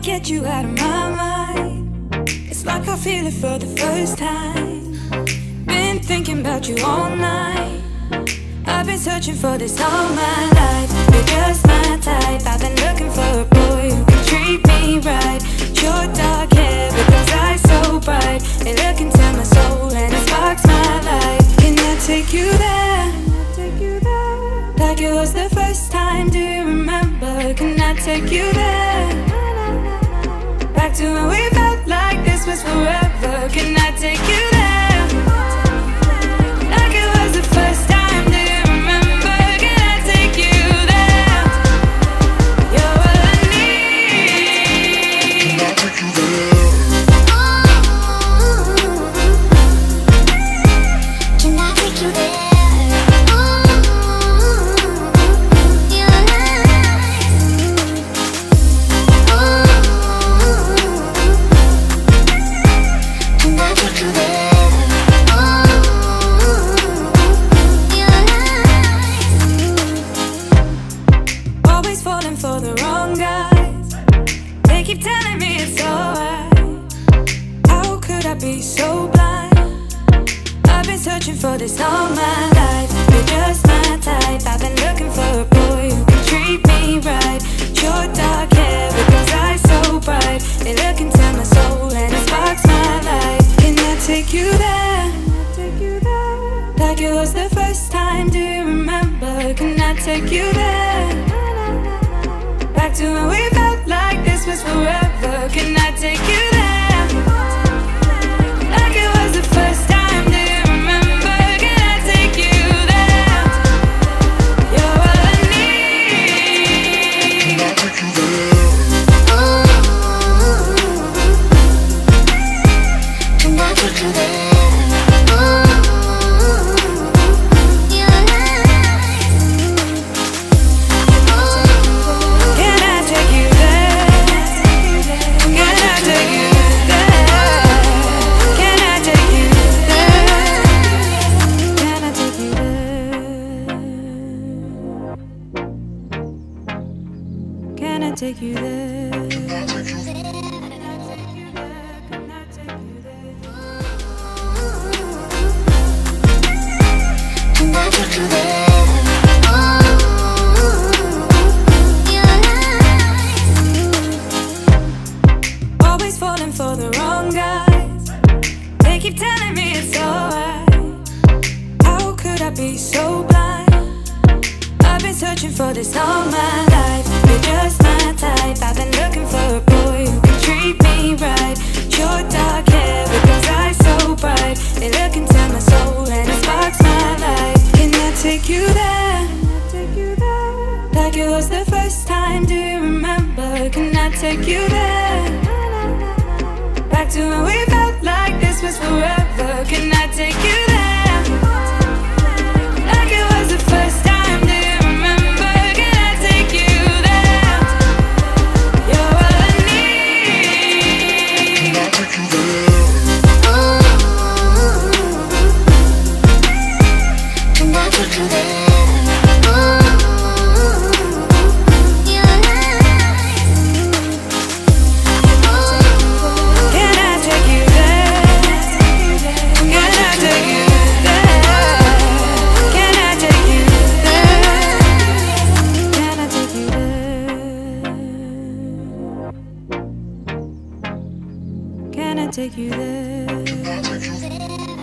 Get you out of my mind. It's like I feel it for the first time. Been thinking about you all night. I've been searching for this all my life. You're just my type. I've been looking for a boy who can treat me right. Your dark hair with those eyes so bright. They look into my soul and it sparks my life. Can I take you there? Like it was the first time, do you remember? Can I take you there? Back to when we felt like this was forever. Can I take you there? Like it was the first time, do you remember? Can I take you there? You're all I need. Can I take you there? Can I take you there? For the wrong guys, they keep telling me it's alright. How could I be so blind? I've been searching for this all my life. You're just my type. I've been looking for a boy who can treat me right. Your dark hair with those eyes so bright. They look into my soul and it sparks my life. Can I take you there? Like it was the first time, do you remember? Can I take you there? Back to when we felt like this was forever. Can I take you there? Like it was the first time, do you remember? Can I take you there? You're all I need. Can I take you there? Oh, can I take you there? Can I take you there? Can I take you there? Can I take you there? Can I take you there? Oh, always falling for the wrong guys. They keep telling me it's alright. How could I be so blind? I've been searching for this all my life. You're just my type. I've been looking for a boy who can treat me right. Your dark hair with those eyes so bright. They look into my soul and it sparks my life. Can I take you there? Like it was the first time, do you remember? Can I take you there? Back to when we felt like this was forever. Can I take you there? Like it was the first time, do you remember? Can I take you there? You're all I need. Can I take you there? Oh, can I take you there? Can I take you there?